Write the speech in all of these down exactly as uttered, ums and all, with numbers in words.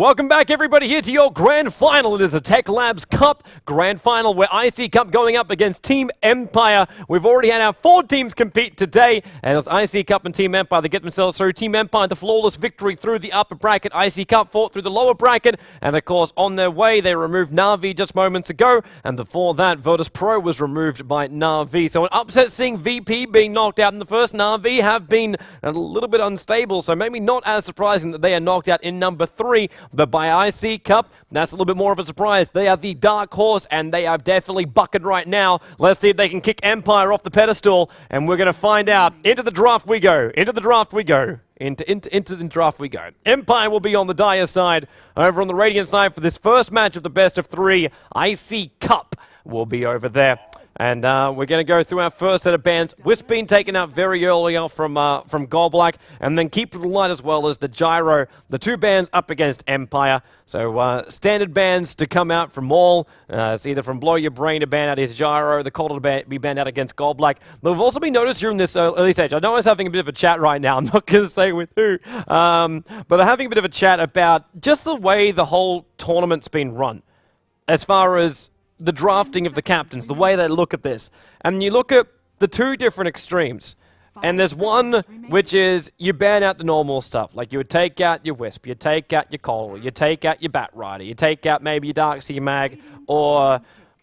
Welcome back, everybody, here to your grand final. It is the Techlabs Cup grand final where iCCup going up against Team Empire. We've already had our four teams compete today, and it's iCCup and Team Empire. They get themselves through. Team Empire, the flawless victory through the upper bracket. iCCup fought through the lower bracket, and of course, on their way, they removed Na'Vi just moments ago, and before that, Virtus.pro was removed by Na'Vi. So an upset seeing V P being knocked out in the first. Na'Vi have been a little bit unstable, so maybe not as surprising that they are knocked out in number three. But by iCCup, that's a little bit more of a surprise. They are the dark horse, and they are definitely bucking right now. Let's see if they can kick Empire off the pedestal, and we're going to find out. Into the draft we go. Into the draft we go. Into, into, into the draft we go. Empire will be on the dire side. Over on the Radiant side for this first match of the best of three, iCCup will be over there. And uh, we're going to go through our first set of bans. Wisp being taken out very early off from, uh, from Goldblack. And then Keep With The Light as well as the Gyro. The two bans up against Empire. So uh, standard bans to come out from all. Uh, it's either from Blow Your Brain to ban out his Gyro. The Coddle to ban be banned out against Goldblack. But we've also been noticed during this early stage. I know I was having a bit of a chat right now. I'm not going to say with who. Um, but I'm having a bit of a chat about just the way the whole tournament's been run. As far as the drafting of the captains, the way they look at this. And you look at the two different extremes. And there's one which is you ban out the normal stuff. Like you would take out your Wisp, you take out your Coal, you take out your Bat Rider, you take out maybe your Darkseer, your Mag, or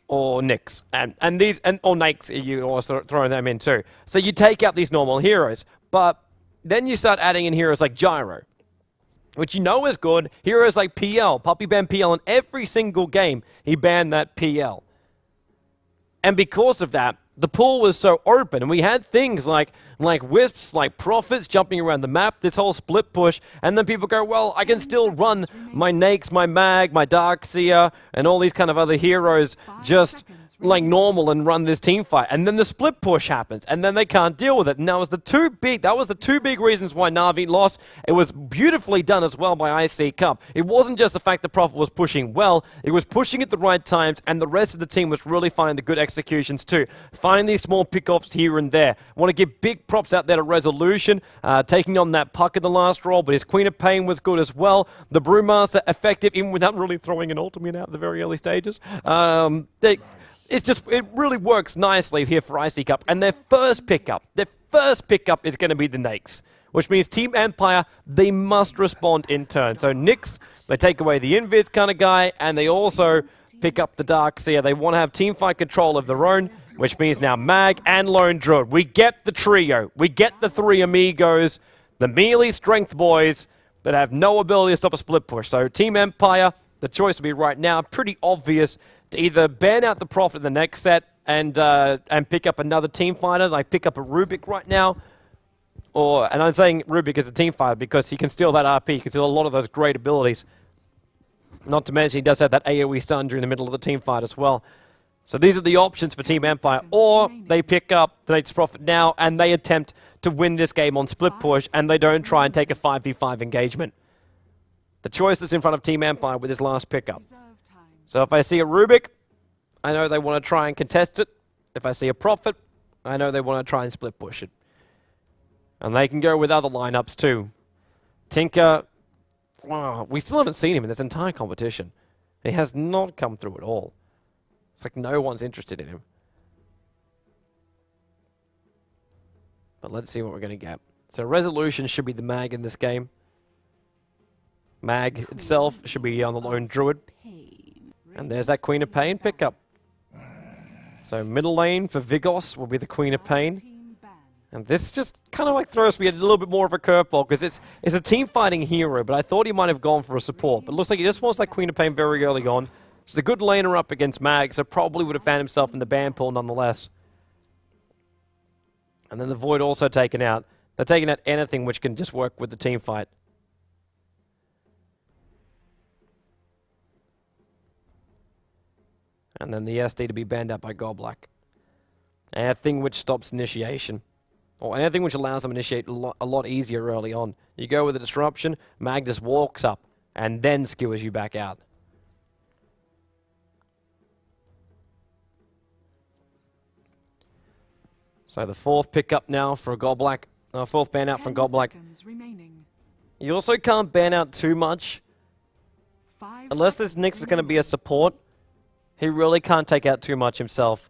or Nyx. And and these and or Nyx, you also throw them in too. So you take out these normal heroes. But then you start adding in heroes like Gyro, which you know is good. Heroes like P L. Puppey banned P L in every single game. He banned that P L. And because of that, the pool was so open. And we had things like, like Wisps, like Prophets jumping around the map, this whole split push. And then people go, well, I can still run my Nakes, my Mag, my Darkseer, and all these kind of other heroes just like normal and run this team fight. And then the split push happens, and then they can't deal with it. And that was the two big, that was the two big reasons why Na'Vi lost. It was beautifully done as well by iCCup. It wasn't just the fact that Prophet was pushing well, it was pushing at the right times, and the rest of the team was really finding the good executions too. Finding these small pickoffs here and there. I want to give big props out there to Resolut one on, uh, taking on that puck in the last roll, but his Queen of Pain was good as well. The Brewmaster effective, even without really throwing an ultimate out at the very early stages. Um, they, It's just, it really works nicely here for iCCup. And their first pickup, their first pickup is going to be the Nyx, which means Team Empire, they must respond in turn. So Nyx, they take away the invis kind of guy, and they also pick up the Darkseer. They want to have teamfight control of their own, which means now Mag and Lone Druid. We get the trio. We get the three amigos, the melee strength boys that have no ability to stop a split push. So Team Empire, the choice will be right now, pretty obvious, to either ban out the Prophet in the next set and uh, and pick up another team fighter, like pick up a Rubik right now, or and I'm saying Rubik is a team fighter because he can steal that R P, he can steal a lot of those great abilities. Not to mention he does have that AoE stun during the middle of the team fight as well. So these are the options for Team Empire, or they pick up the next Prophet now and they attempt to win this game on split push and they don't try and take a five v five engagement. The choice is in front of Team Empire with his last pickup. So if I see a Rubik, I know they want to try and contest it. If I see a Prophet, I know they want to try and split push it. And they can go with other lineups too. Tinker, oh, we still haven't seen him in this entire competition. He has not come through at all. It's like no one's interested in him. But let's see what we're going to get. So Resolut one on should be the Mag in this game. Mag itself should be on the Lone Druid. And there's that Queen of Pain pickup. So middle lane for Vigoss will be the Queen of Pain. And this just kind of like throws me a little bit more of a curveball because it's, it's a team fighting hero, but I thought he might have gone for a support. But it looks like he just wants that Queen of Pain very early on. It's a good laner up against Mag, so probably would have found himself in the ban pool nonetheless. And then the Void also taken out. They're taking out anything which can just work with the team fight. And then the S D to be banned out by Goblak. Anything which stops initiation. Or anything which allows them to initiate a lot, a lot easier early on. You go with a disruption, Mag just walks up and then skewers you back out. So the fourth pickup now for Goblak. Uh, fourth ban out from Goblak. You also can't ban out too much Unless this Nyx is going to be a support, he really can't take out too much himself.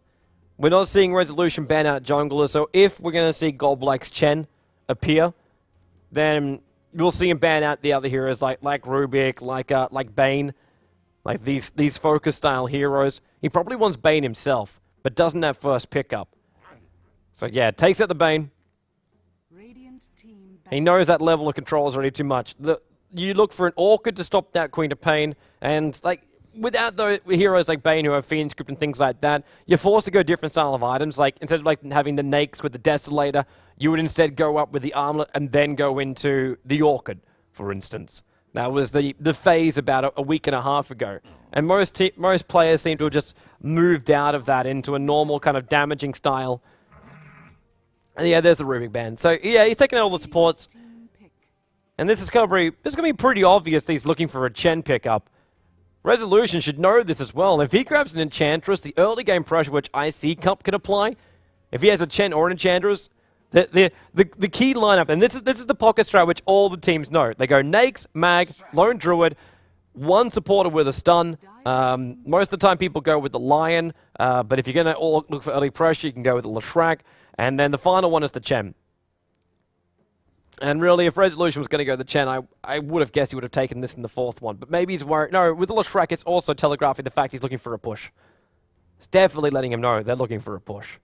We're not seeing Resolution ban out jungler, so if we're going to see Goldblack's Chen appear, then you'll see him ban out the other heroes like like Rubik, like uh, like Bane, like these these focus style heroes. He probably wants Bane himself, but doesn't have first pickup. So yeah, takes out the Bane. He knows that level of control is already too much. The, you look for an Orchid to stop that Queen of Pain, and like without the heroes like Bane who have Fiend Script and things like that, you're forced to go different style of items. Like instead of like having the Nakes with the Desolator, you would instead go up with the Armlet and then go into the Orchid, for instance. That was the, the phase about a, a week and a half ago. And most, te most players seem to have just moved out of that into a normal kind of damaging style. And yeah, there's the Rubik ban. So yeah, he's taking out all the supports. And this is going to be, be pretty obvious that he's looking for a Chen pickup. Resolution should know this as well. If he grabs an Enchantress, the early game pressure which iCCup can apply, if he has a Chen or an Enchantress, the, the, the, the key lineup, and this is, this is the pocket strat which all the teams know. They go Nakes, Mag, Lone Druid, one supporter with a stun. Um, most of the time people go with the Lion, uh, but if you're going to look for early pressure, you can go with the Lashrak. And then the final one is the Chen. And really, if Resolution was going to go the Chen, I, I would have guessed he would have taken this in the fourth one. But maybe he's worried. No, with the Lashrak, it's also telegraphing the fact he's looking for a push. It's definitely letting him know they're looking for a push.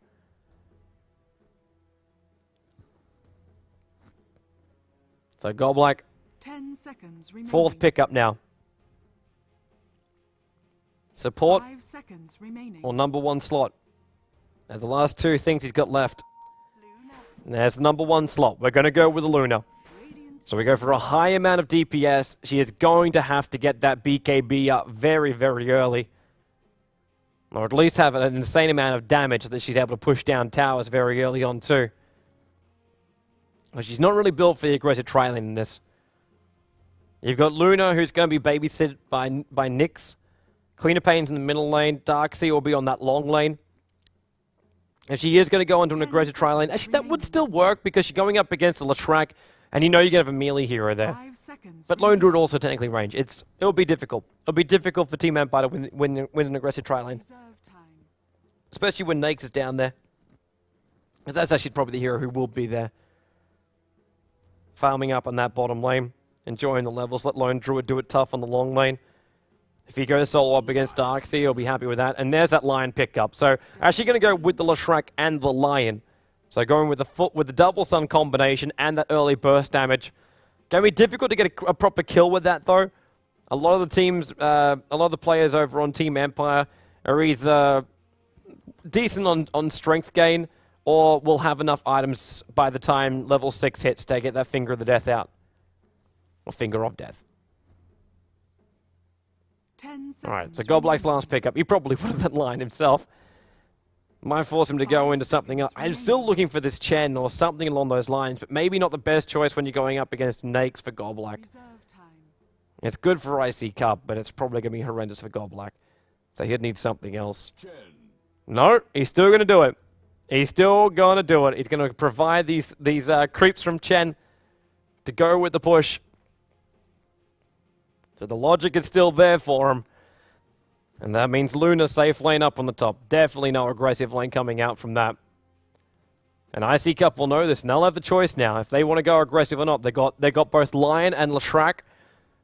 So Goblak, ten seconds remaining. Fourth pickup now. Support Five seconds remaining. Or number one slot. Now the last two things he's got left. Luna. There's the number one slot. We're going to go with a Luna. Radiant. So we go for a high amount of D P S. She is going to have to get that B K B up very, very early. Or at least have an insane amount of damage that she's able to push down towers very early on too. But she's not really built for the aggressive trialing in this. You've got Luna, who's going to be babysitted by, by Nyx. Queen of Pain's in the middle lane. Darkseid will be on that long lane. And she is going to go into an aggressive trial lane. Actually, that would still work because you're going up against a Lashrak, and you know you're going to have a melee hero there. But Lone Druid also technically range. It's it'll be difficult. It'll be difficult for Team Empire to win, win, win an aggressive trial lane, especially when Nyx is down there. Because that's actually probably the hero who will be there, farming up on that bottom lane, enjoying the levels. Let Lone Druid do it tough on the long lane. If he goes solo up against Darkseid, he'll be happy with that. And there's that Lion pickup. So actually going to go with the Lashrak and the Lion. So going with the foot with the double sun combination and that early burst damage. Going to be difficult to get a, a proper kill with that though. A lot of the teams, uh, a lot of the players over on Team Empire are either decent on, on strength gain or will have enough items by the time level six hits to get that finger of the death out. Or finger of death. Alright, so Goblak's last pickup. He probably put that line himself. Might force him to go into something else. I'm still looking for this Chen or something along those lines, but maybe not the best choice when you're going up against Nakes for Goblak. It's good for iCCup, but it's probably going to be horrendous for Goblak. So he'd need something else. No, he's still going to do it. He's still going to do it. He's going to provide these, these uh, creeps from Chen to go with the push. So the logic is still there for him. And that means Luna safe lane up on the top. Definitely no aggressive lane coming out from that. And iCCup will know this, and they'll have the choice now. If they want to go aggressive or not, they got they got both Lion and Lashrak.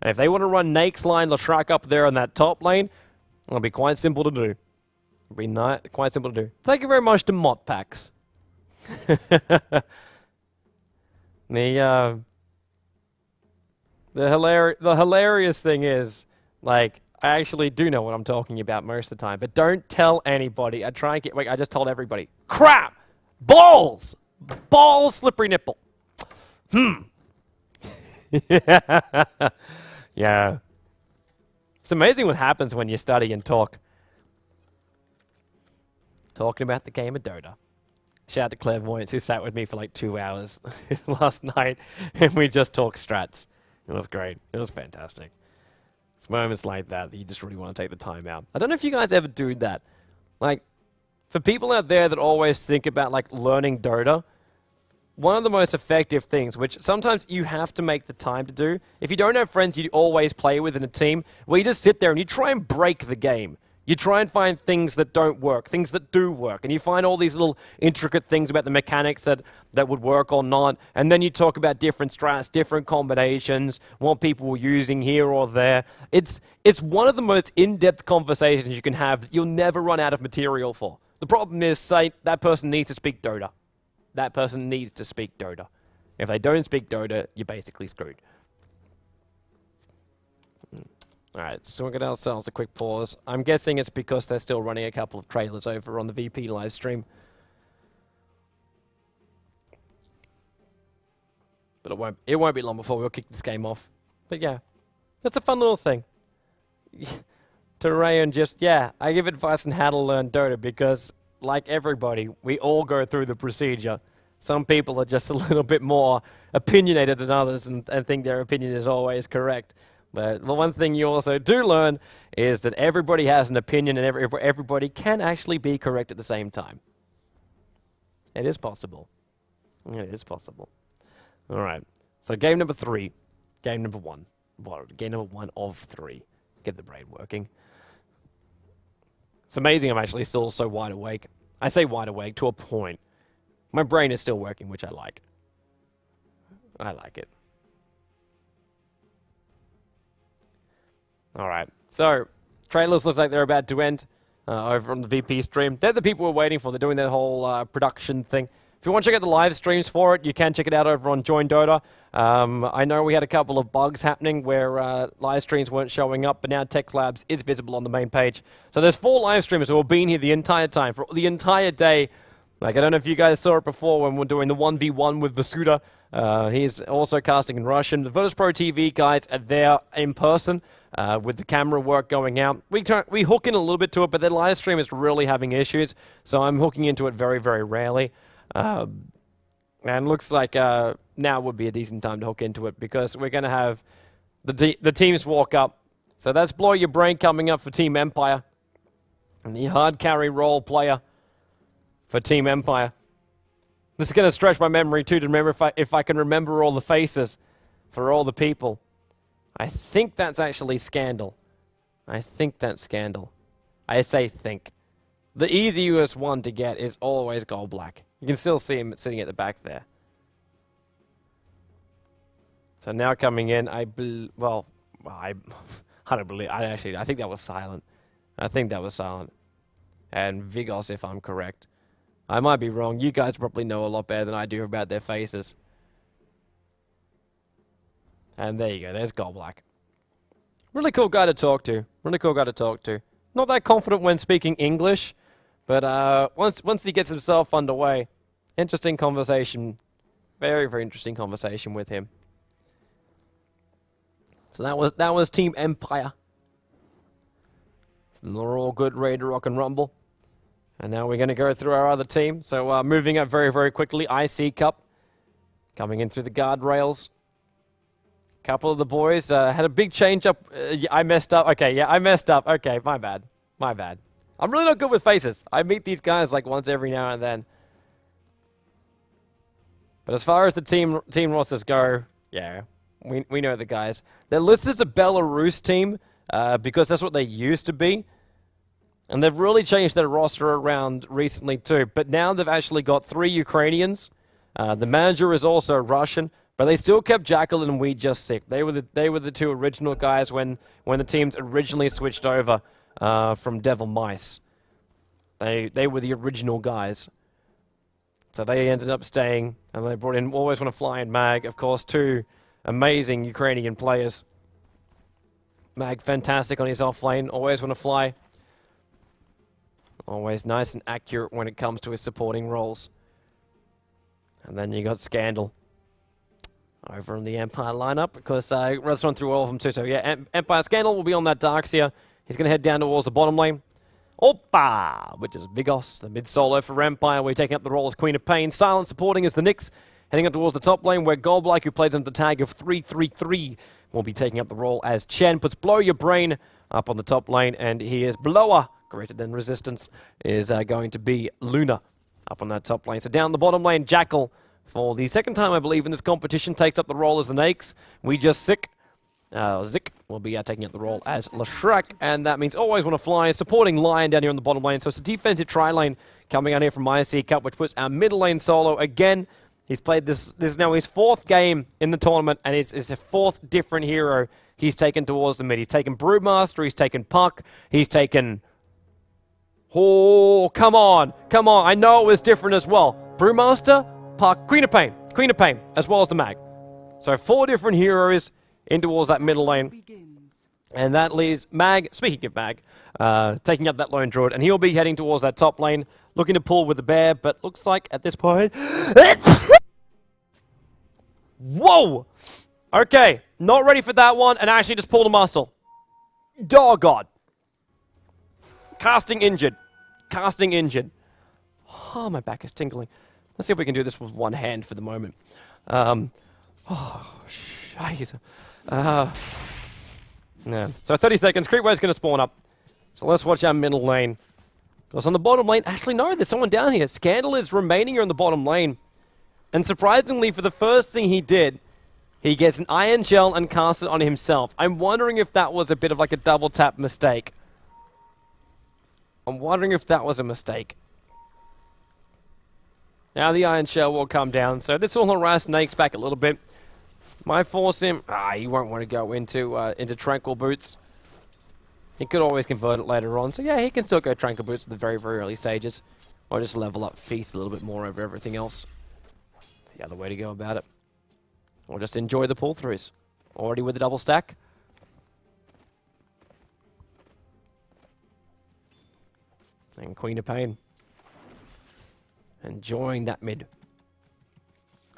And if they want to run Nake's Lion, Lashrak up there on that top lane, it'll be quite simple to do. It'll be not, quite simple to do. Thank you very much to Motpax. the, uh... The, hilari the hilarious thing is, like, I actually do know what I'm talking about most of the time, but don't tell anybody. I try and get, wait, I just told everybody. Crap! Balls! Balls, slippery nipple. Hmm. yeah. yeah. It's amazing what happens when you study and talk. Talking about the game of Dota. Shout out to Clairvoyance, who sat with me for like two hours last night, and we just talked strats. It was great. It was fantastic. It's moments like that that you just really want to take the time out. I don't know if you guys ever do that. Like, for people out there that always think about, like, learning Dota, one of the most effective things, which sometimes you have to make the time to do. If you don't have friends you always play with in a team, well, you just sit there and you try and break the game. You try and find things that don't work, things that do work, and you find all these little intricate things about the mechanics that, that would work or not, and then you talk about different strats, different combinations, what people were using here or there. It's, it's one of the most in-depth conversations you can have that you'll never run out of material for. The problem is, say, that person needs to speak Dota. That person needs to speak Dota. If they don't speak Dota, you're basically screwed. Alright, so we'll get ourselves a quick pause. I'm guessing it's because they're still running a couple of trailers over on the V P livestream. But it won't, it won't be long before we'll kick this game off. But yeah, it's a fun little thing. To Ray and just, yeah, I give advice on how to learn Dota because, like everybody, we all go through the procedure. Some people are just a little bit more opinionated than others and, and think their opinion is always correct. But the one thing you also do learn is that everybody has an opinion and every, everybody can actually be correct at the same time. It is possible. It is possible. All right. So game number three. Game number one. Well, game number one of three. Get the brain working. It's amazing I'm actually still so wide awake. I say wide awake to a point. My brain is still working, which I like. I like it. Alright, so trailers look like they're about to end uh, over on the V P stream. They're the people we're waiting for. They're doing that whole uh, production thing. If you want to check out the live streams for it, you can check it out over on Join Dota. Um, I know we had a couple of bugs happening where uh, live streams weren't showing up, but now Techlabs is visible on the main page. So there's four live streamers who have been here the entire time, for the entire day. Like, I don't know if you guys saw it before when we were doing the one v one with Vasuta. Uh, he's also casting in Russian. The Virtus.pro T V guys are there in person. Uh, with the camera work going out. We, turn, we hook in a little bit to it, but the live stream is really having issues, so I'm hooking into it very, very rarely. Uh, and looks like uh, now would be a decent time to hook into it because we're going to have the, te the teams walk up. So that's Blow Your Brain coming up for Team Empire. And the hard carry role player for Team Empire. This is going to stretch my memory too to remember if I, if I can remember all the faces for all the people. I think that's actually Scandal. I think that's Scandal. I say think. The easiest one to get is always Goldblack. You can still see him sitting at the back there. So now coming in, I bl well, I, I don't believe. I actually, I think that was Silent. I think that was Silent, and Vigoss, if I'm correct. I might be wrong. You guys probably know a lot better than I do about their faces. And there you go, there's Goldblack. Really cool guy to talk to. Really cool guy to talk to. Not that confident when speaking English, but uh, once once he gets himself underway, interesting conversation. Very, very interesting conversation with him. So that was that was Team Empire. So they're all good, ready to rock and rumble. And now we're going to go through our other team. So uh, moving up very, very quickly, iCCup coming in through the guardrails. Couple of the boys uh, had a big change up. Uh, yeah, I messed up. Okay, yeah, I messed up. Okay, my bad. My bad. I'm really not good with faces. I meet these guys like once every now and then. But as far as the team team rosters go, yeah, we we know the guys. They're listed as a Belarus team uh, because that's what they used to be, and they've really changed their roster around recently too. But now they've actually got three Ukrainians. Uh, the manager is also Russian. But they still kept Jackal and We Just Sick. They were the, they were the two original guys when, when the teams originally switched over uh, from Devil Mice. They, they were the original guys. So they ended up staying, and they brought in AlwaysWannaFly and Mag, of course, two amazing Ukrainian players. Mag, fantastic on his off lane, AlwaysWannaFly. Always nice and accurate when it comes to his supporting roles. And then you got Scandal over in the Empire lineup, because uh, let's run through all of them too. So yeah, Empire Scandal will be on that Darkseer. He's going to head down towards the bottom lane. Opa! Which is Vigoss, the mid-solo for Empire. We're taking up the role as Queen of Pain. Silent supporting is the Nyx, heading up towards the top lane, where Goldblack, who plays under the tag of three three three, will be taking up the role as Chen. Puts Blow Your Brain up on the top lane, and he is Blower, greater than Resistance, is uh, going to be Luna up on that top lane. So down the bottom lane, Jackal for the second time, I believe, in this competition, takes up the role as the Nakes. We just sick. Uh, Zik will be uh, taking up the role as Lashrak, and that means AlwaysWannaFly supporting Lion down here on the bottom lane. So it's a defensive tri lane coming out here from iCCup, which puts our middle lane solo again. He's played this, this is now his fourth game in the tournament, and it's, it's a fourth different hero he's taken towards the mid. He's taken Brewmaster, he's taken Puck, he's taken... Oh, come on, come on, I know it was different as well. Brewmaster, Puck, Queen of Pain, Queen of Pain, as well as the Mag. So four different heroes in towards that middle lane. And that leaves Mag, speaking of Mag, uh, taking up that lone druid, and he'll be heading towards that top lane, looking to pull with the bear, but looks like at this point... Whoa! Okay, not ready for that one, and actually just pulled a muscle. Oh, God. Casting injured. Casting injured. Oh, my back is tingling. Let's see if we can do this with one hand for the moment. Um, oh, shit. Uh, no. So thirty seconds, Creepwave's going to spawn up. So let's watch our middle lane. Because on the bottom lane, actually no, there's someone down here. Scandal is remaining here on the bottom lane. And surprisingly, for the first thing he did, he gets an Iron Shell and casts it on himself. I'm wondering if that was a bit of like a double tap mistake. I'm wondering if that was a mistake. Now the Iron Shell will come down. So this will harass Nakes back a little bit. Might force him. Ah, he won't want to go into uh, into Tranquil Boots. He could always convert it later on. So yeah, he can still go Tranquil Boots at the very, very early stages. Or just level up Feast a little bit more over everything else. That's the other way to go about it. Or just enjoy the pull-throughs. Already with a double stack. And Queen of Pain. Enjoying that mid.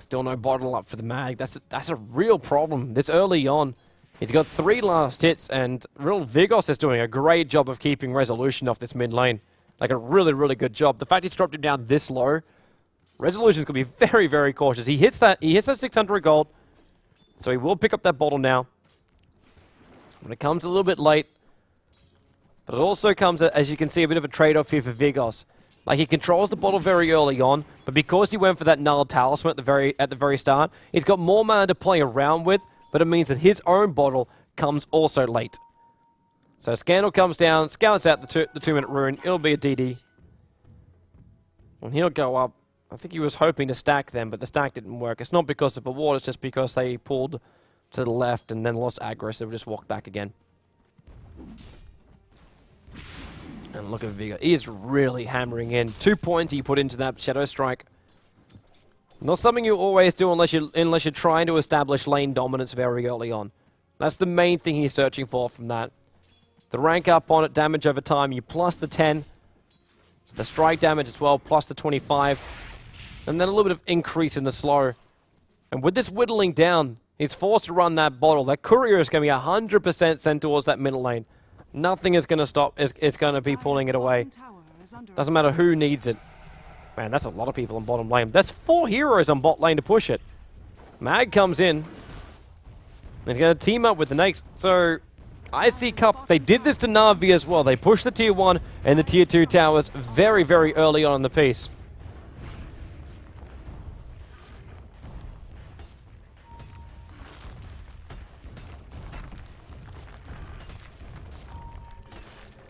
Still no bottle up for the Mag. That's a, that's a real problem this early on. He's got three last hits, and real Vigoss is doing a great job of keeping Resolut one on off this mid lane. Like a really, really good job. The fact he's dropped him down this low, Resolut's gonna be very, very cautious. He hits that. He hits that six hundred gold, so he will pick up that bottle now. When it comes a little bit late, but it also comes, as you can see, a bit of a trade-off here for Vigoss. Like, he controls the bottle very early on, but because he went for that Gnarled Talisman at the very at the very start, he's got more mana to play around with, but it means that his own bottle comes also late. So Scandal comes down, scouts out the two, the two-minute rune. It'll be a D D. And he'll go up. I think he was hoping to stack them, but the stack didn't work. It's not because of the ward, it's just because they pulled to the left and then lost aggro, so they just walked back again. And look at Vigor. He is really hammering in. Two points he put into that Shadow Strike. Not something you always do unless you're, unless you're trying to establish lane dominance very early on. That's the main thing he's searching for from that. The rank up on it, damage over time, you plus the ten. So the strike damage as well, plus the twenty-five. And then a little bit of increase in the slow. And with this whittling down, he's forced to run that bottle. That courier is going to be one hundred percent sent towards that middle lane. Nothing is going to stop. It's, it's going to be pulling it away. Doesn't matter who needs it. Man, that's a lot of people on bottom lane. That's four heroes on bot lane to push it. Mag comes in. He's going to team up with the Nakes. So, iCCup, they did this to Na'Vi as well. They pushed the tier one and the tier two towers very, very early on in the piece.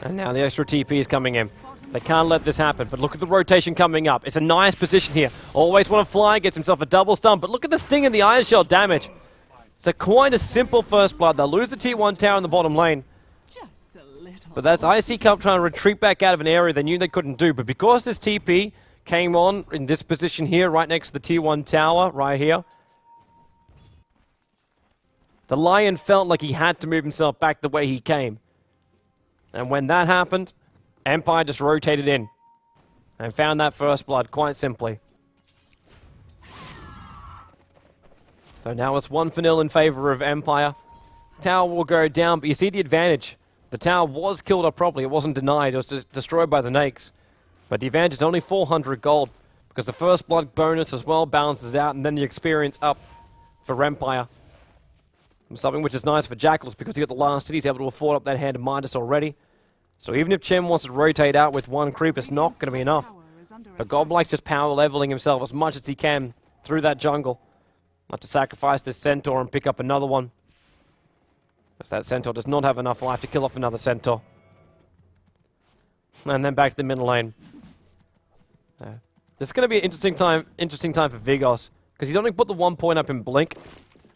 And now the extra T P is coming in. They can't let this happen, but look at the rotation coming up. It's a nice position here. AlwaysWannaFly gets himself a double stun, but look at the sting and the Iron Shell damage. So quite a simple first blood. They'll lose the tier one tower in the bottom lane. Just a little. But that's iCCup trying to retreat back out of an area they knew they couldn't do, but because this T P came on in this position here, right next to the tier one tower, right here, the Lion felt like he had to move himself back the way he came. And when that happened, Empire just rotated in and found that first blood, quite simply. So now it's one for nil in favor of Empire. Tower will go down, but you see the advantage. The tower was killed up properly. It wasn't denied. It was just destroyed by the Nakes. But the advantage is only four hundred gold because the first blood bonus as well balances out, and then the experience up for Empire. Something which is nice for Jackals because he got the last hit, he's able to afford up that hand of Midas already. So even if Chen wants to rotate out with one creep, it's not going to be enough. But Goblak's just power leveling himself as much as he can through that jungle. I'll have to sacrifice this centaur and pick up another one. Because that centaur does not have enough life to kill off another centaur. And then back to the middle lane. Uh, this is going to be an interesting time, interesting time for Vigoss. Because he's only put the one point up in Blink.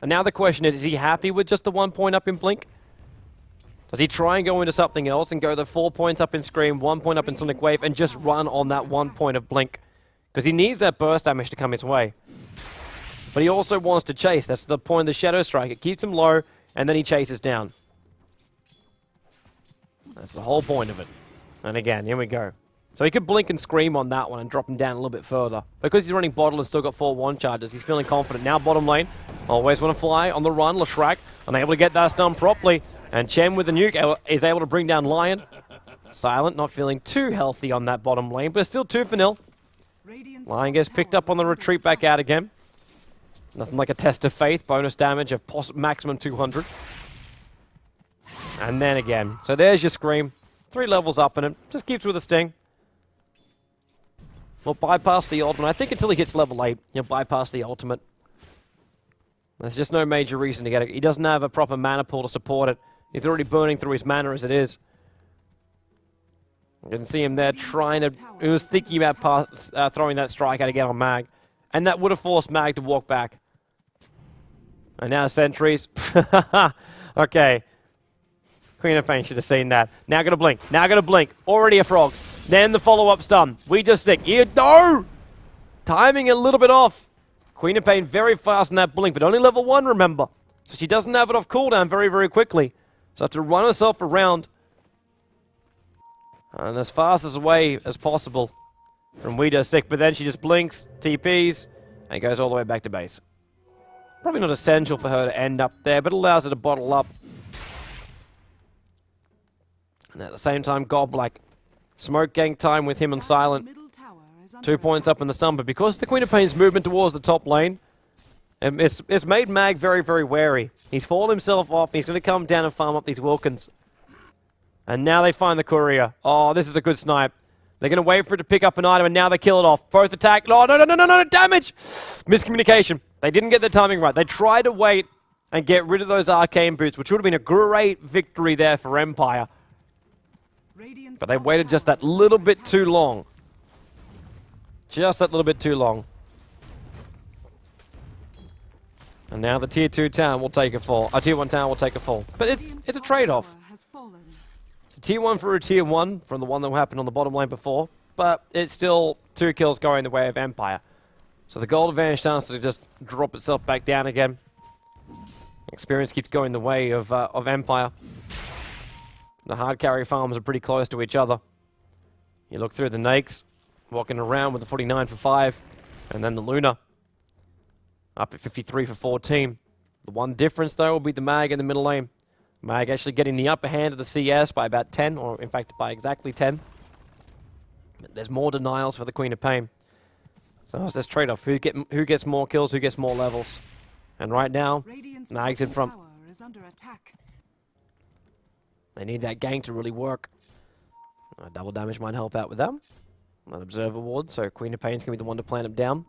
And now the question is, is he happy with just the one point up in Blink? Does he try and go into something else and go the four points up in Scream, one point up in Sonic Wave, and just run on that one point of Blink? Because he needs that burst damage to come his way. But he also wants to chase. That's the point of the Shadow Strike. It keeps him low, and then he chases down. That's the whole point of it. And again, here we go. So he could Blink and Scream on that one and drop him down a little bit further. Because he's running Bottle and still got four one charges, he's feeling confident. Now bottom lane, AlwaysWannaFly on the run, Lashrak unable to get that stun properly. And Chen with the nuke is able to bring down Lion. Silent not feeling too healthy on that bottom lane, but still two for nil. Lion gets picked up on the retreat back out again. Nothing like a test of faith, bonus damage of maximum two hundred. And then again, so there's your Scream. Three levels up in it, just keeps with a sting. We'll bypass the ultimate. I think until he gets level eight, he'll bypass the ultimate. There's just no major reason to get it. He doesn't have a proper mana pool to support it. He's already burning through his mana as it is. You can see him there trying to... He was thinking about pass, uh, throwing that strike out again on Mag. And that would have forced Mag to walk back. And now sentries. Okay. Queen of Pain should have seen that. Now gonna blink. Now gonna blink. Already a frog. Then the follow-up stun. We just sick. Yeah, no! Timing a little bit off. Queen of Pain very fast in that blink, but only level one, remember. So she doesn't have it off cooldown very, very quickly. So have to run herself around. And as fast as away as possible from We Just Sick. But then she just blinks, T Ps, and goes all the way back to base. Probably not essential for her to end up there, but allows her to bottle up. And at the same time, Goblak. Smoke gank time with him and Silent. Two points up in the stun, but because the Queen of Pain's movement towards the top lane, it's, it's made Mag very, very wary. He's fallen himself off, he's going to come down and farm up these Wilkins. And now they find the Courier. Oh, this is a good snipe. They're going to wait for it to pick up an item, and now they kill it off. Both attack. Oh, no, no, no, no, no, damage! Miscommunication. They didn't get the timing right. They tried to wait and get rid of those Arcane Boots, which would have been a great victory there for Empire. But they waited just that little bit too long. Just that little bit too long. And now the tier two town will take a fall. Our tier one town will take a fall. But it's it's a trade-off. It's a tier one for a tier one from the one that happened on the bottom lane before. But it's still two kills going the way of Empire. So the gold advantage starts to just drop itself back down again. Experience keeps going the way of uh, of Empire. The hard carry farms are pretty close to each other. You look through the Nakes, walking around with the forty-nine for five, and then the Luna, up at fifty-three for fourteen. The one difference, though, will be the Mag in the middle lane. Mag actually getting the upper hand of the C S by about ten, or in fact, by exactly ten. But there's more denials for the Queen of Pain. So it's this trade-off. Who, get, who gets more kills, who gets more levels? And right now, Mag's in front. They need that gank to really work. Uh, double damage might help out with them. An Observer Ward, so Queen of Pain's going to be the one to plant him down.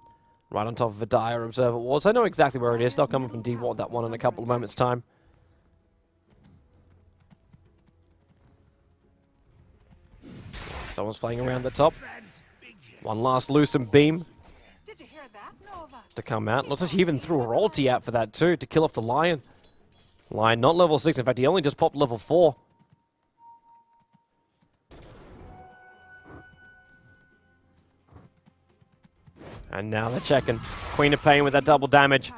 Right on top of a dire Observer Ward. So I know exactly where it is. They'll come up and de-ward that one in a couple of moments' time. Someone's playing around the top. One last Lucent Beam to come out. Looks like she even threw her ulti out for that too, to kill off the Lion. Lion not level six. In fact, he only just popped level four. And now they're checking. Queen of Pain with that double damage.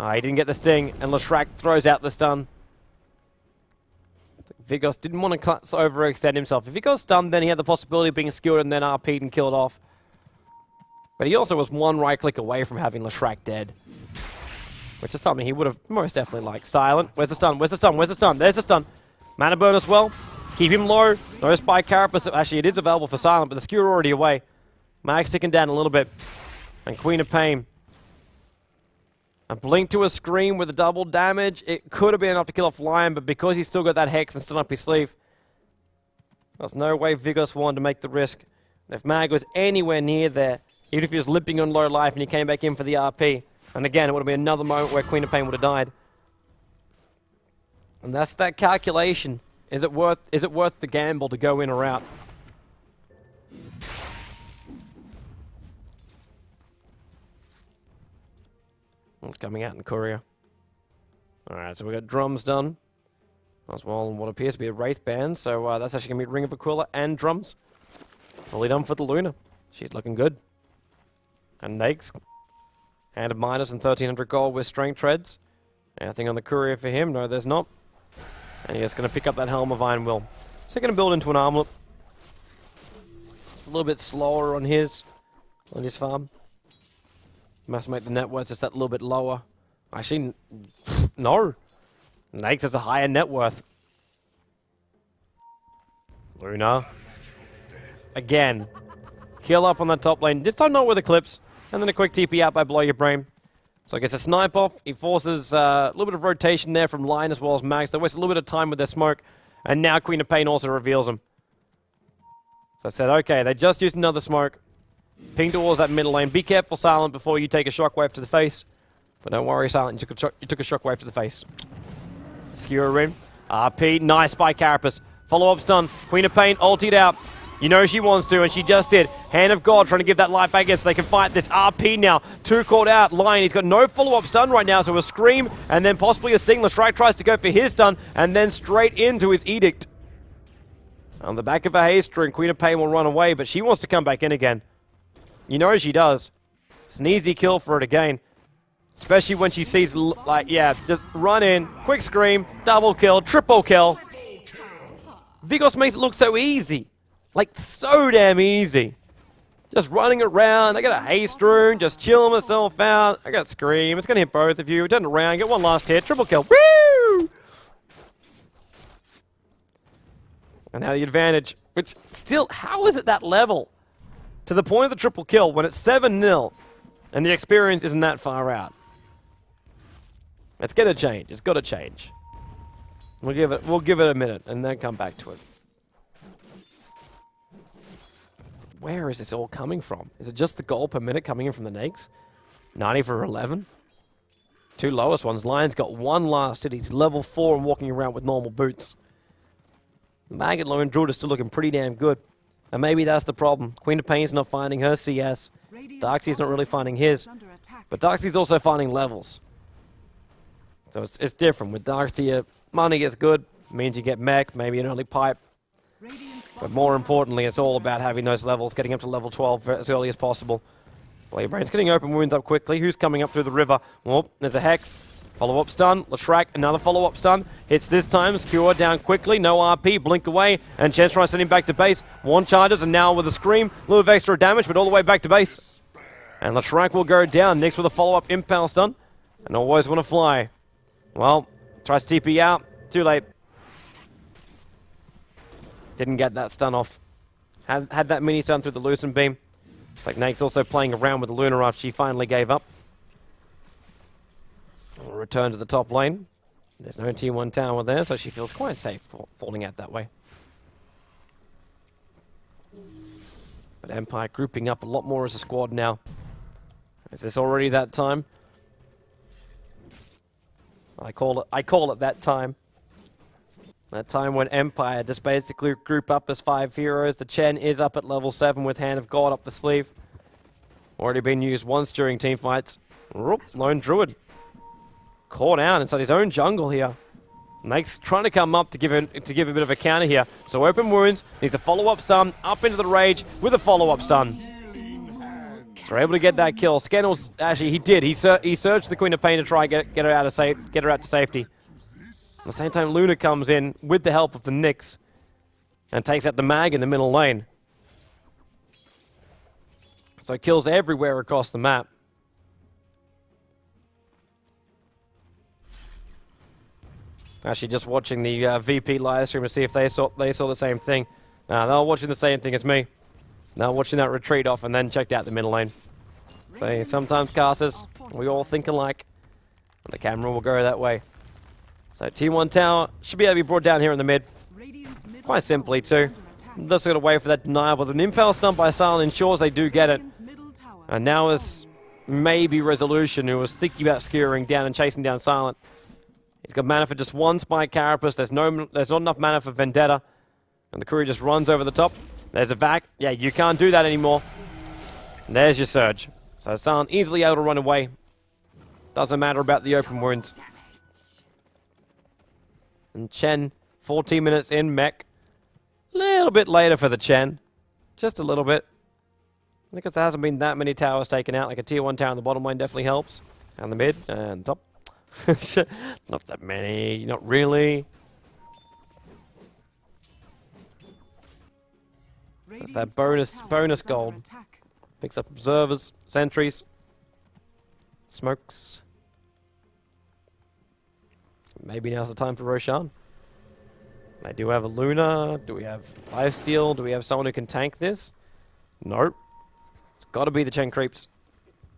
Uh, he didn't get the sting, and Lashrak throws out the stun. Vigoss didn't want to cut, overextend himself. If he got stunned, then he had the possibility of being skilled and then R P'd and killed off. But he also was one right click away from having Lashrak dead. Which is something he would have most definitely liked. Silent. Where's the stun? Where's the stun? Where's the stun? There's the stun. Mana burn as well. Keep him low. No spike carapace. Actually, it is available for Silent, but the skewer already away. Mag sticking down a little bit. And Queen of Pain. A blink to a screen with a double damage. It could have been enough to kill off Lion, but because he's still got that Hex and stun up his sleeve, there's no way Vigoss wanted to make the risk. And if Mag was anywhere near there, even if he was limping on low life and he came back in for the R P. And again, it would have been another moment where Queen of Pain would have died. And that's that calculation. Is it worth, is it worth the gamble to go in or out? It's coming out in Courier. Alright, so we got drums done. As well, what appears to be a Wraith Band, so uh, that's actually going to be Ring of Aquila and drums. Fully done for the Luna. She's looking good. And Nags. Hand of Midas and thirteen hundred gold with Strength Treads. Anything on the Courier for him? No, there's not. And he's going to pick up that Helm of Iron Will. So he's going to build into an Armlet. It's a little bit slower on his, on his farm. Must make the net worth just that little bit lower. Actually, no. Nags has a higher net worth. Luna. Again. Kill up on the top lane. This time not with Eclipse. And then a quick T P out by Blow Your Brain. So I guess a snipe off. He forces uh, a little bit of rotation there from Lion as well as Max. They waste a little bit of time with their smoke. And now Queen of Pain also reveals him. So I said, okay, they just used another smoke. Ping towards that middle lane. Be careful, Silent, before you take a shockwave to the face. But don't worry, Silent, you took a, you took a shockwave to the face. Skewer in. R P, nice by Carapace. Follow-up's done. Queen of Pain ultied out. You know she wants to, and she just did. Hand of God trying to give that light back in so they can fight this R P now. Two called out. Lion, he's got no follow-up stun right now, so a Scream, and then possibly a Sting. The Strike tries to go for his stun, and then straight into his Edict. On the back of a haste, and Queen of Pain will run away, but she wants to come back in again. You know she does. It's an easy kill for it again. Especially when she sees, like, yeah, just run in, quick Scream, double kill, triple kill. Vigoss makes it look so easy. Like, so damn easy. Just running around. I got a haste rune, just chilling myself out. I got Scream. It's going to hit both of you. Turn around, get one last hit, triple kill. Woo! And now the advantage, which still, how is it that level? To the point of the triple kill when it's seven nil, and the experience isn't that far out. It's gonna change. It's gotta change. We'll give it. We'll give it a minute, and then come back to it. Where is this all coming from? Is it just the goal per minute coming in from the Nags? ninety for eleven. Two lowest ones. Lion's got one last hit. He's level four and walking around with normal boots. The Maggot Low and Druid is still looking pretty damn good. And maybe that's the problem. Queen of Pain's not finding her C S. Darkseid's not really finding his. But Darkseid's also finding levels. So it's, it's different. With Darkseid, money gets good. Means you get mech, maybe an early pipe. But more importantly, it's all about having those levels, getting up to level twelve as early as possible. Well, your brain's getting open wounds up quickly. Who's coming up through the river? Well, there's a Hex. Follow-up stun, Latrak, another follow-up stun. Hits this time, Skewer down quickly, no R P, blink away, and Chance tries to send him back to base. One charges, and now with a Scream, a little bit extra damage, but all the way back to base. And Latrak will go down, next with a follow-up Impale stun, and always want to fly. Well, tries to T P out, too late. Didn't get that stun off. Had, had that mini stun through the Lucent Beam. It's like Nake's also playing around with the Luna after she finally gave up. We'll return to the top lane. There's no T one tower there, so she feels quite safe falling out that way. But Empire grouping up a lot more as a squad now. Is this already that time? I call it, I call it that time. That time when Empire just basically group up as five heroes. The Chen is up at level seven with Hand of God up the sleeve. Already been used once during teamfights. Lone Druid. Caught out inside his own jungle here. Nake's trying to come up to give, him, to give a bit of a counter here. So open wounds, needs a follow-up stun, up into the rage with a follow-up stun. They're able to get that kill. Scandal's, actually, he did. He, sur he surged the Queen of Pain to try and get, get, her out of sa get her out to safety. At the same time, Luna comes in with the help of the Nyx and takes out the Mag in the middle lane. So kills everywhere across the map. Actually, just watching the uh, V P live stream to see if they saw they saw the same thing. Now they're watching the same thing as me. Now watching that retreat off and then checked out the middle lane. So sometimes casters, we all think alike. And the camera will go that way. So T one tower should be able to be brought down here in the mid. Quite simply too. Just got to wait for that denial with an Impale stun by Silent ensures they do get it. And now it's maybe Resolut one on, who was thinking about skewering down and chasing down Silent. He's got mana for just one Spike Carapace. There's no, there's not enough mana for Vendetta. And the Courier just runs over the top. There's a back. Yeah, you can't do that anymore. And there's your Surge. So Silent easily able to run away. Doesn't matter about the open wounds. And Chen, fourteen minutes in, mech. A little bit later for the Chen. Just a little bit. Because there hasn't been that many towers taken out. Like a tier one tower in the bottom lane definitely helps. And the mid, and top. Not that many, not really. So that's that bonus, bonus gold. Picks up observers, sentries, smokes. Maybe now's the time for Roshan. I do have a Luna. Do we have Lifesteal? Do we have someone who can tank this? Nope. It's got to be the Chen Creeps.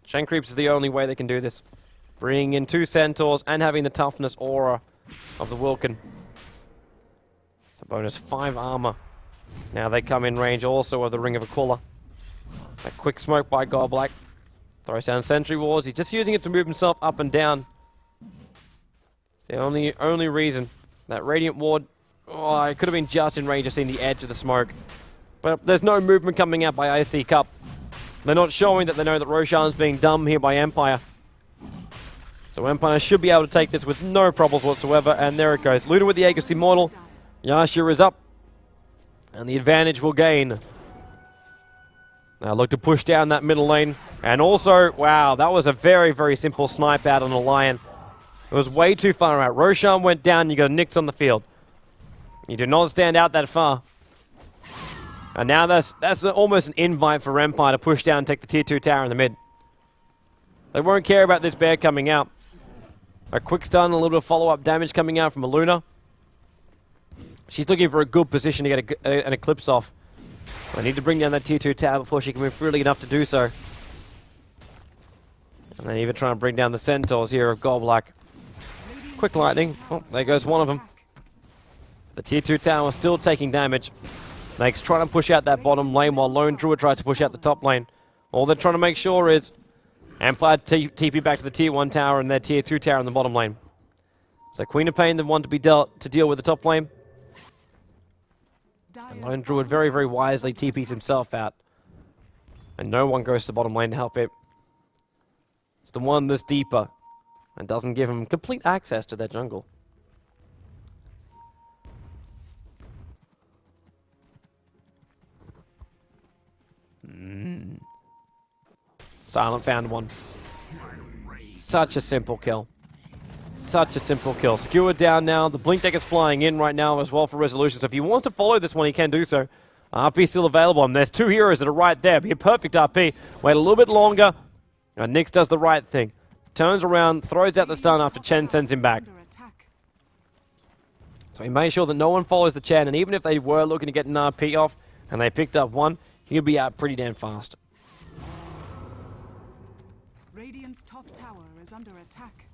Chen Creeps is the only way they can do this. Bringing in two Centaurs and having the toughness aura of the Wilkin. It's a bonus five armor. Now they come in range also of the Ring of Aquila. A quick smoke by Goldblack. Throws down sentry wards. He's just using it to move himself up and down. It's the only only reason. That Radiant Ward, oh, I could have been just in range of seeing the edge of the smoke. But there's no movement coming out by iCCup. They're not showing that they know that Roshan's being dumb here by Empire. So Empire should be able to take this with no problems whatsoever, and there it goes. Luda with the Aegis Immortal. Yashir is up, and the advantage will gain. Now look to push down that middle lane, and also, wow, that was a very, very simple snipe out on a Lion. It was way too far out. Roshan went down, you got Nyx on the field. You do not stand out that far. And now that's, that's almost an invite for Empire to push down and take the tier two tower in the mid. They won't care about this bear coming out. A quick stun, a little bit of follow-up damage coming out from Aluna. She's looking for a good position to get a, a, an Eclipse off. I need to bring down that tier two tower before she can move freely enough to do so. And they even try and bring down the Centaurs here of Goblak. Quick lightning. Oh, there goes one of them. The tier two tower is still taking damage. Nake's trying to push out that bottom lane while Lone Druid tries to push out the top lane. All they're trying to make sure is Empire T P back to the tier one tower and their tier two tower in the bottom lane. So Queen of Pain, the one to be dealt to deal with the top lane. And Lone Druid very, very wisely T Ps himself out. And no one goes to the bottom lane to help it. It's the one that's deeper and doesn't give him complete access to their jungle. Mm. Silent found one. Such a simple kill. Such a simple kill. Skewer down now. The Blink Deck is flying in right now as well for Resolut one on. So if he wants to follow this one, he can do so. R P still available. And there's two heroes that are right there. Be a perfect R P. Wait a little bit longer. And Nyx does the right thing. Turns around, throws out the stun after Chen sends him back. So he made sure that no one follows the Chen. And even if they were looking to get an R P off and they picked up one, he'll be out pretty damn fast. Radiant's top tower is under attack.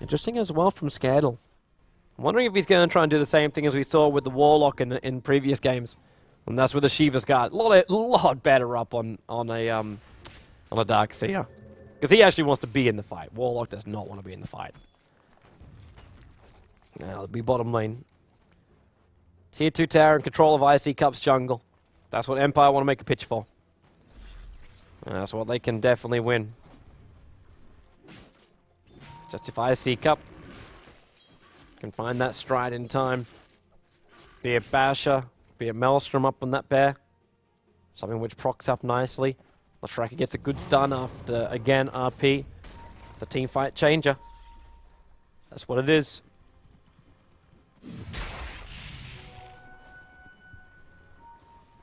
Interesting as well from Scandal. I'm wondering if he's going to try and do the same thing as we saw with the Warlock in, in previous games, and that's with the Shiva's Guard. A lot, lot better up on on a um on a Darkseer, because he actually wants to be in the fight. Warlock does not want to be in the fight. Now it'll be bottom lane. tier two tower in control of iCCup's jungle. That's what Empire want to make a pitch for. And that's what they can definitely win. Just if iCCup can find that stride in time. Be a Basher, be a Maelstrom up on that bear. Something which procs up nicely. The Shraka gets a good stun after, again, R P. The team fight changer. That's what it is.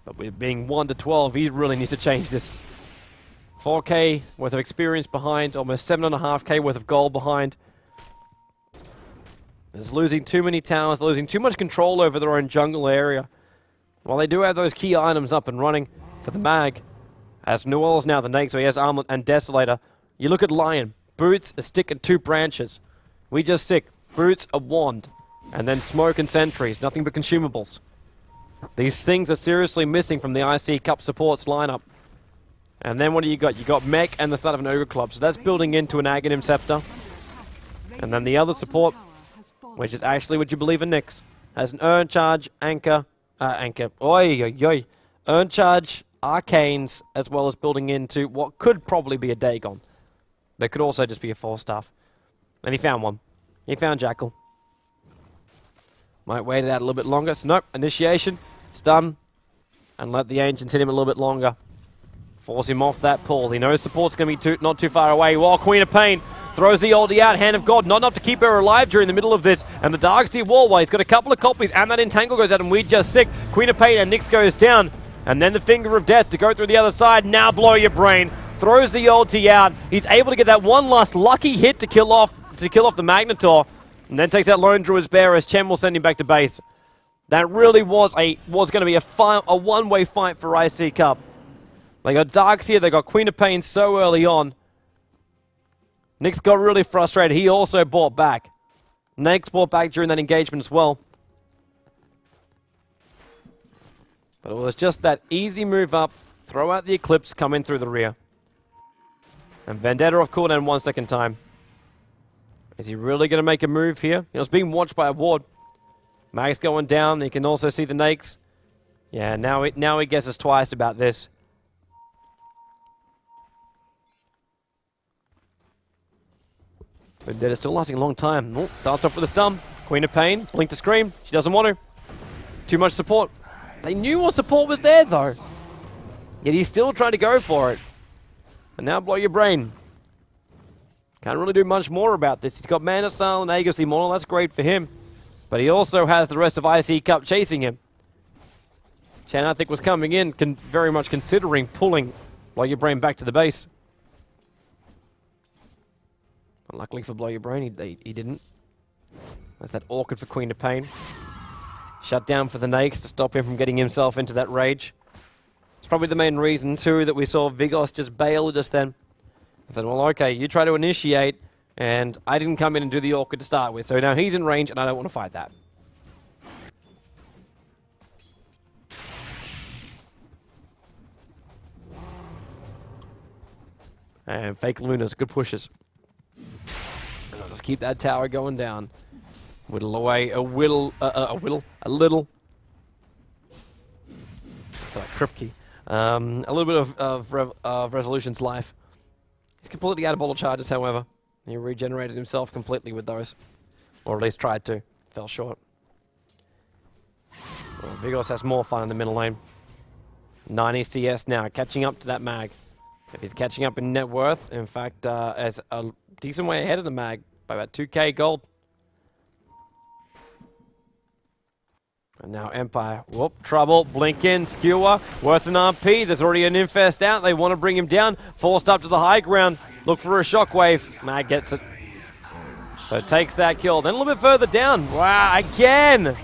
But with being one to twelve, he really needs to change this. four K worth of experience behind, almost seven point five K worth of gold behind. There's losing too many towers, losing too much control over their own jungle area. While they do have those key items up and running for the Mag, as Newell's now the Nake, so he has Armlet and Desolator. You look at Lion, Boots, a stick and two branches. We just sick, Boots, a wand, and then smoke and sentries, nothing but consumables. These things are seriously missing from the I C Cup supports lineup. And then what do you got? You got Mech and the start of an Ogre Club, so that's building into an Aghanim Scepter. And then the other support, which is actually, would you believe in Nyx, has an Urn Charge, Anchor, uh, Anchor, oi, oi, oi, Urn Charge, Arcanes, as well as building into what could probably be a Dagon. There could also just be a four staff. And he found one. He found Jackal. Might wait it out a little bit longer. So nope, initiation, stun, and let the Ancients hit him a little bit longer. Force him off that pull. He knows support's going to be too, not too far away. While Queen of Pain throws the oldie out. Hand of God, not enough to keep her alive during the middle of this. And the Darkseer Wallway, he's got a couple of copies, and that Entangle goes out, and We Just Sick. Queen of Pain and Nyx goes down. And then the Finger of Death to go through the other side. Now Blow Your Brain. Throws the ulti out. He's able to get that one last lucky hit to kill off to kill off the Magnetor. And then takes out Lone Druid's Bear as Chen will send him back to base. That really was a was going to be a, a one-way fight for I C Cup. They got Darks here, they got Queen of Pain so early on. Nyx got really frustrated. He also bought back. Nyx bought back during that engagement as well. But it was just that easy move up, throw out the Eclipse, come in through the rear. And Vendetta off cooldown one second time. Is he really going to make a move here? He was being watched by a ward. Mag's going down, you can also see the Nyx. Yeah, now he, now he guesses twice about this. Vendetta's still lasting a long time. Oh, starts off with a stun. Queen of Pain, blink to scream. She doesn't want to. Too much support. They knew what support was there, though. Yet he's still trying to go for it. And now Blow Your Brain. Can't really do much more about this. He's got Mana, Silent, Aegis Immortal. That's great for him. But he also has the rest of I C Cup chasing him. Chen, I think, was coming in, con very much considering pulling Blow Your Brain back to the base. But luckily for Blow Your Brain, he, he didn't. That's that awkward for Queen of Pain. Shut down for the Nyx to stop him from getting himself into that rage. It's probably the main reason, too, that we saw Vigoss just bail just then. I said, well, okay, you try to initiate, and I didn't come in and do the Orchid to start with, so now he's in range, and I don't want to fight that. And fake Lunas, good pushes. And I'll just keep that tower going down. Whittle away, a whittle, uh, uh, a whittle, a little. Like Kripke. Um, a little bit of, of, Rev of Resolution's life. He's completely out of bottle charges, however. He regenerated himself completely with those. Or at least tried to. Fell short. Well, Vigoss has more fun in the middle lane. nine E C S now, catching up to that Mag. If he's catching up in net worth, in fact, uh, as a decent way ahead of the Mag by about two K gold. And now Empire, whoop, trouble, blink in, skewer, worth an R P, there's already an infest out, they want to bring him down, forced up to the high ground, look for a shockwave, Mag gets it. So takes that kill, then a little bit further down, wow, again!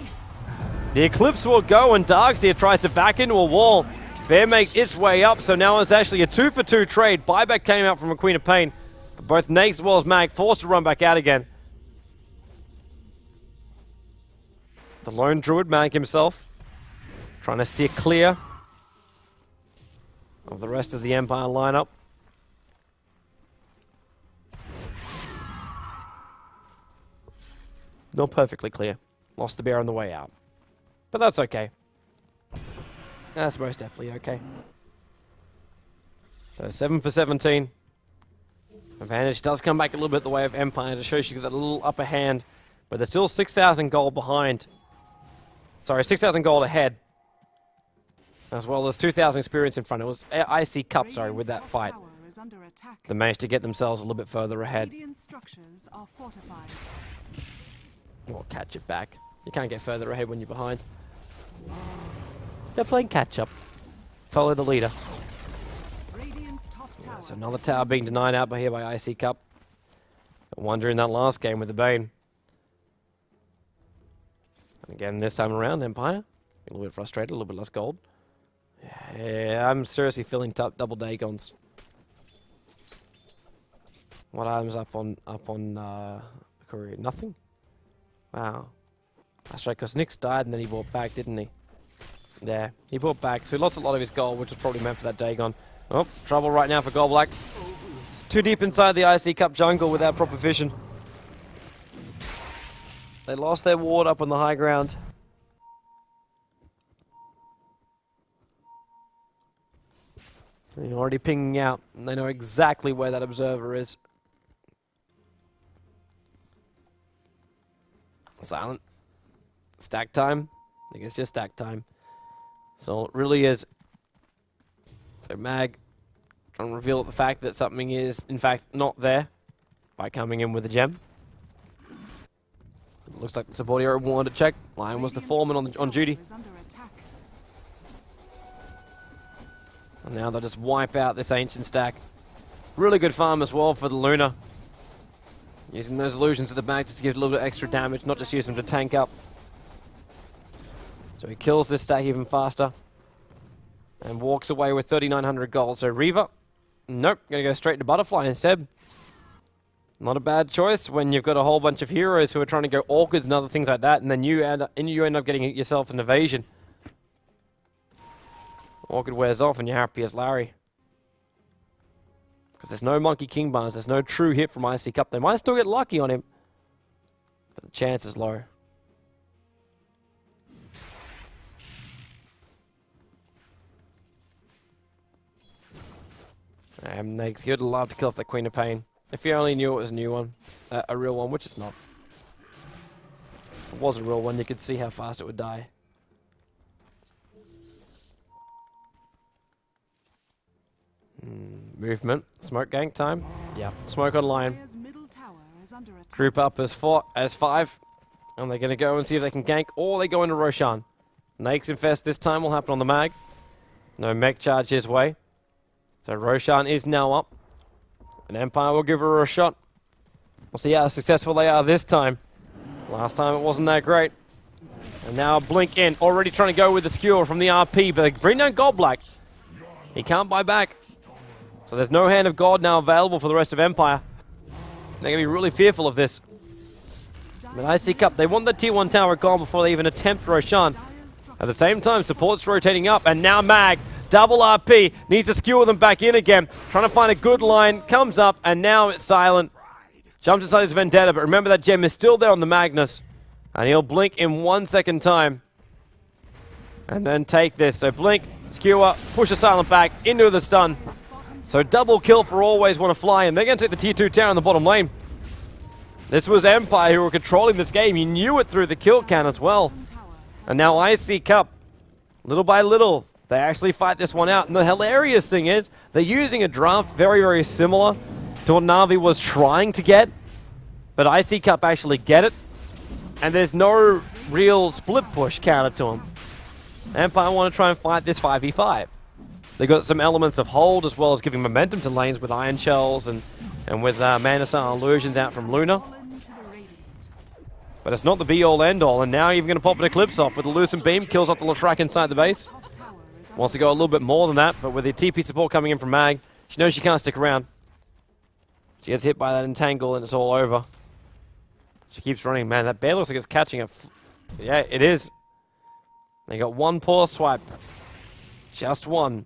The Eclipse will go and Darkseer tries to back into a wall, Bear makes its way up, so now it's actually a two for two trade, buyback came out from a Queen of Pain, but both Nyx as well as Mag forced to run back out again. The lone druid, Mag himself, trying to steer clear of the rest of the Empire lineup. Not perfectly clear. Lost the bear on the way out. But that's okay. That's most definitely okay. So seven for seventeen. Advantage does come back a little bit the way of Empire to show you that little upper hand. But they're still six thousand gold behind. Sorry, six thousand gold ahead. As well as two thousand experience in front. It was I C Cup, sorry, with that fight. They managed to get themselves a little bit further ahead. Or catch it back. You can't get further ahead when you're behind. They're playing catch-up. Follow the leader. Yeah, so another tower being denied out by here by I C Cup. One during that last game with the Bane. And again, this time around, Empire, a little bit frustrated, a little bit less gold. Yeah, I'm seriously feeling double Dagons. What items up on up on uh, the courier? Nothing. Wow. That's right, because Nyx died and then he bought back, didn't he? there. He brought back, so he lost a lot of his gold, which was probably meant for that Dagon. Oh, trouble right now for Goldblack. Too deep inside the iCCup jungle without proper vision. They lost their ward up on the high ground. They're already pinging out, and they know exactly where that observer is. Silent. Stack time. I think it's just stack time. So it really is. So Mag trying to reveal the fact that something is, in fact, not there by coming in with a gem. It looks like the support hero wanted to check. Lion was the foreman on, the, on duty. And now they'll just wipe out this ancient stack. Really good farm as well for the Luna. Using those illusions at the back just to give a little bit extra damage, not just use them to tank up. So he kills this stack even faster. And walks away with thirty-nine hundred gold. So Reaver, nope, gonna go straight to Butterfly instead. Not a bad choice when you've got a whole bunch of heroes who are trying to go Orchids and other things like that, and then you end up, and you end up getting yourself an evasion. Orchid wears off and you're happy as Larry. Because there's no Monkey King bars, there's no true hit from iCCup. They might still get lucky on him, but the chance is low. And Nags, he would love to kill off the Queen of Pain. If he only knew it was a new one, uh, a real one, which it's not. If it was a real one, you could see how fast it would die. Mm, movement, smoke gank time. Yeah, smoke on Lion. Group up as four, as five, and they're gonna go and see if they can gank, or they go into Roshan. Nags infest this time will happen on the Mag. No mech charge his way. So Roshan is now up, and Empire will give her a shot. We'll see how successful they are this time. Last time it wasn't that great. And now Blink in, already trying to go with the skewer from the R P, but they bring down Goldblack. He can't buy back. So there's no Hand of God now available for the rest of Empire. They're going to be really fearful of this. But iCCup, they want the T one tower gone before they even attempt Roshan. At the same time, support's rotating up, and now Mag. Double R P, needs to skewer them back in again. Trying to find a good line, comes up, and now it's Silent. Jumps inside his Vendetta, but remember that gem is still there on the Magnus. And he'll blink in one second time. And then take this. So blink, skewer, push the Silent back into the stun. So double kill for AlwaysWannaFly, and they're going to take the tier two tower in the bottom lane. This was Empire who were controlling this game. You knew it through the kill can as well. And now iCCup, little by little, they actually fight this one out, and the hilarious thing is, they're using a draft very, very similar to what Na'Vi was trying to get, but iCCup actually get it, and there's no real split push counter to them. Empire want to try and fight this five v five. They got some elements of hold, as well as giving momentum to lanes with Iron Shells and, and with uh, Manasar Illusions out from Luna. But it's not the be-all, end-all, and now you're going to pop an Eclipse off with the Lucent Beam, kills off the Latrak inside the base. Wants to go a little bit more than that, but with the T P support coming in from Mag, she knows she can't stick around. She gets hit by that Entangle and it's all over. She keeps running. Man, that bear looks like it's catching a... F yeah, it is. They got one paw swipe. Just one.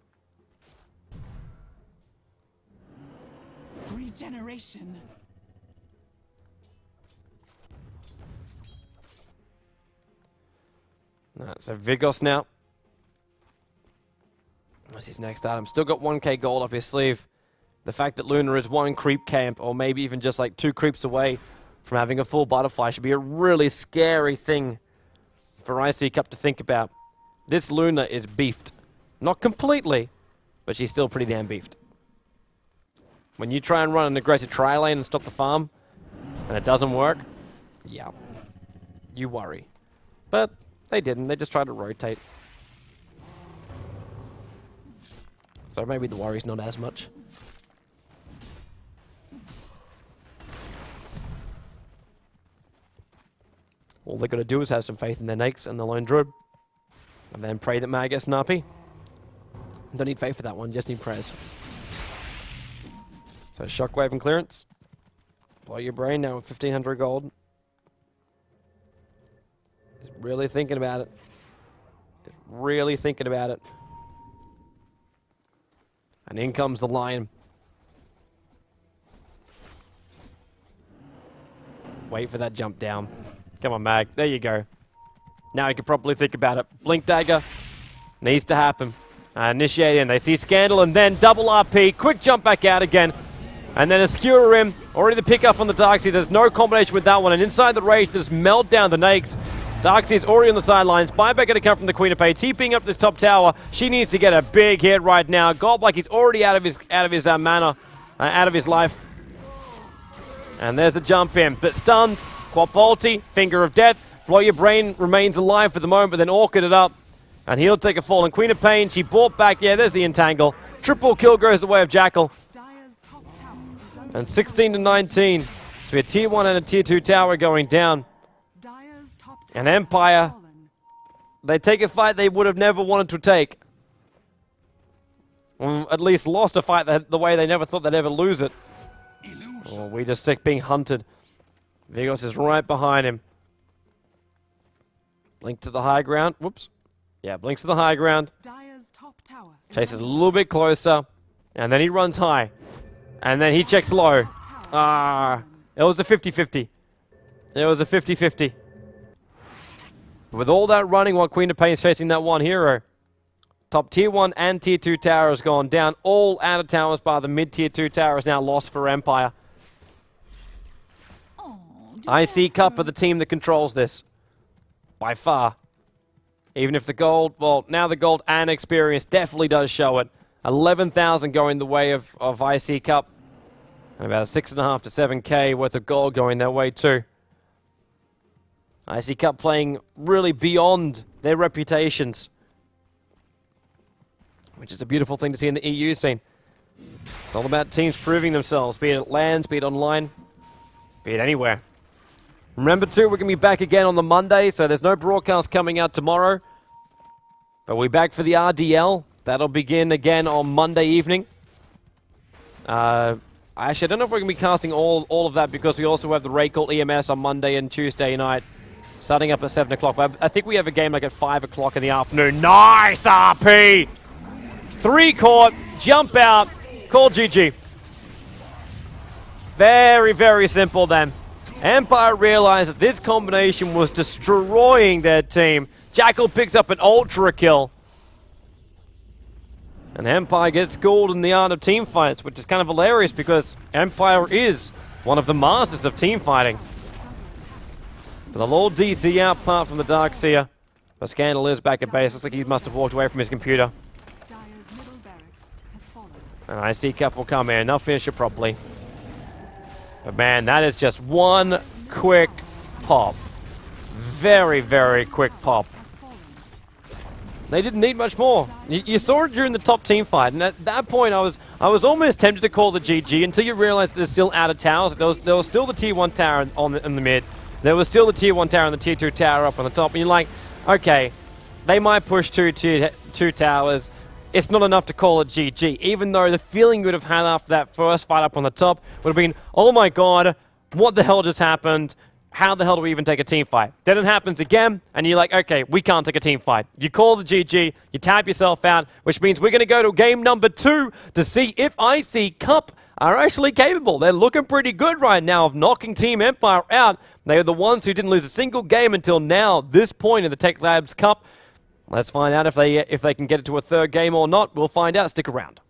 Regeneration. Alright, so Vigoss now. That's his next item. Still got one K gold up his sleeve. The fact that Luna is one creep camp, or maybe even just like two creeps away from having a full butterfly, should be a really scary thing for iCCup to think about. This Luna is beefed. Not completely, but she's still pretty damn beefed. When you try and run an aggressive tri lane and stop the farm, and it doesn't work, yeah, you worry. But they didn't. They just tried to rotate. So maybe the worry's not as much. All they've got to do is have some faith in their Nakes and the Lone Druid. And then pray that Mag gets Nappy. Don't need faith for that one, just need prayers. So Shockwave and clearance. Blow your brain now with fifteen hundred gold. He's really thinking about it. He's Really thinking about it. And in comes the Lion. Wait for that jump down. Come on, Mag. There you go. Now you can properly think about it. Blink Dagger. Needs to happen. Uh, initiate in. They see Scandal and then double R P. Quick jump back out again. And then a skewer in. Already the pickup on the Darkseid. There's no combination with that one. And inside the Rage, there's meltdown the Nags. Darkseid's already on the sidelines. Buyback gonna come from the Queen of Pain. TPing up this top tower. She needs to get a big hit right now. Goldblack is already out of his out of his uh, mana, uh, out of his life. And there's the jump in, but stunned. Quapalti, Finger of Death. Blow Your Brain remains alive for the moment, but then Orchid it up. And he'll take a fall. And Queen of Pain, she bought back. Yeah, there's the entangle. Triple kill goes the way of Jackal. And sixteen to nineteen. So we have tier one and a tier two tower going down. And Empire, they take a fight they would have never wanted to take. Or at least lost a fight that, the way they never thought they'd ever lose it. Oh, We Just Sick being hunted. Vigoss is right behind him. Blink to the high ground. Whoops. Yeah, blinks to the high ground. Chases a little bit closer. And then he runs high. And then he checks low. Ah, it was a fifty fifty. It was a fifty fifty. With all that running while Queen of Pain is chasing that one hero, top tier one and tier two tower has gone down. All out of towers bar the mid tier two tower is now lost for Empire. iCCup are the team that controls this. By far. Even if the gold, well, now the gold and experience definitely does show it. eleven thousand going the way of, of iCCup. And about six point five to seven K worth of gold going their way too. iCCup playing really beyond their reputations. Which is a beautiful thing to see in the E U scene. It's all about teams proving themselves, be it at LANs, be it online, be it anywhere. Remember too, we're going to be back again on the Monday, so there's no broadcast coming out tomorrow. But we're back for the R D L. That'll begin again on Monday evening. Uh, actually, I don't know if we're going to be casting all, all of that because we also have the Raid Call E M S on Monday and Tuesday night, starting up at seven o'clock. I think we have a game like at five o'clock in the afternoon. Nice R P! Three court, jump out, call G G. Very, very simple then. Empire realized that this combination was destroying their team. Jackal picks up an ultra kill. And Empire gets schooled in the art of team fights, which is kind of hilarious because Empire is one of the masters of team fighting. But they'll all D C out apart from the Darkseer. But Scandal is back at base. Looks like he must have walked away from his computer. And iCCup will come in. They'll finish it properly. But man, that is just one quick pop. Very, very quick pop. They didn't need much more. You, you saw it during the top team fight, and at that point I was I was almost tempted to call the G G until you realize there's still out of towers. There was, there was still the tier one tower on the, in the mid. There was still the tier one tower and the tier two tower up on the top. And you're like, okay, they might push two tier, two towers. It's not enough to call it G G, even though the feeling you would have had after that first fight up on the top would have been, oh my god, what the hell just happened? How the hell do we even take a team fight? Then it happens again, and you're like, okay, we can't take a team fight. You call the G G, you tap yourself out, which means we're going to go to game number two to see if iCCup are actually capable. They're looking pretty good right now of knocking Team Empire out. They are the ones who didn't lose a single game until now, this point in the Techlabs Cup. Let's find out if they, if they can get it to a third game or not. We'll find out. Stick around.